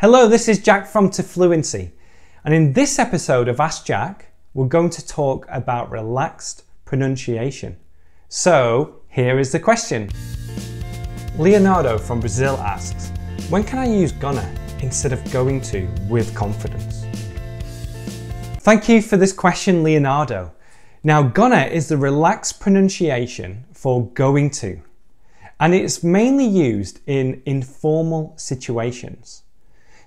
Hello, this is Jack from To Fluency, and in this episode of Ask Jack, we're going to talk about relaxed pronunciation. So, here is the question. Leonardo from Brazil asks, when can I use gonna instead of going to with confidence? Thank you for this question, Leonardo. Now, gonna is the relaxed pronunciation for going to, and it's mainly used in informal situations.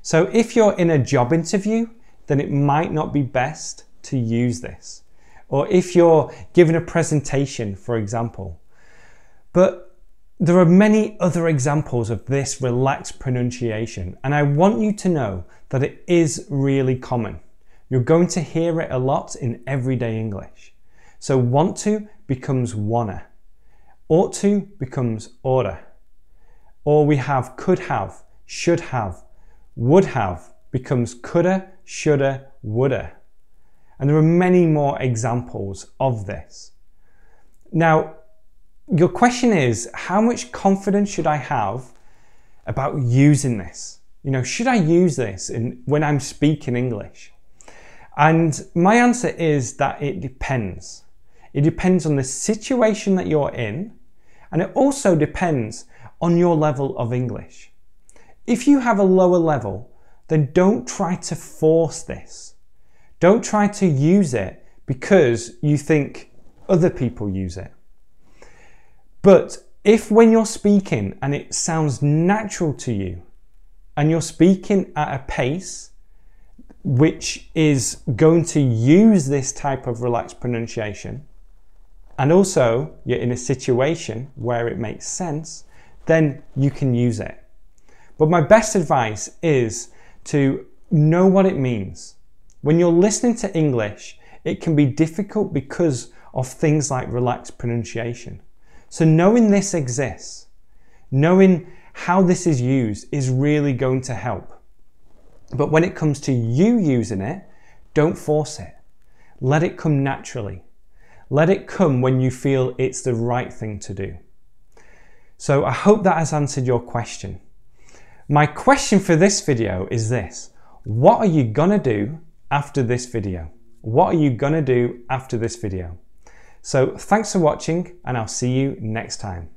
So if you're in a job interview, then it might not be best to use this. Or if you're giving a presentation, for example. But there are many other examples of this relaxed pronunciation, and I want you to know that it is really common. You're going to hear it a lot in everyday English. So want to becomes wanna. Ought to becomes oughta. Or we have could have, should have, would have becomes coulda, shoulda, woulda. And there are many more examples of this. Now, your question is, how much confidence should I have about using this? You know, should I use this when I'm speaking English? And my answer is that it depends. It depends on the situation that you're in, and it also depends on your level of English. If you have a lower level, then don't try to force this. Don't try to use it because you think other people use it. But if when you're speaking and it sounds natural to you, and you're speaking at a pace which is going to use this type of relaxed pronunciation, and also you're in a situation where it makes sense, then you can use it. But my best advice is to know what it means. When you're listening to English, it can be difficult because of things like relaxed pronunciation. So knowing this exists, knowing how this is used is really going to help. But when it comes to you using it, don't force it. Let it come naturally. Let it come when you feel it's the right thing to do. So I hope that has answered your question. My question for this video is this: what are you gonna do after this video? What are you gonna do after this video? So thanks for watching, and I'll see you next time.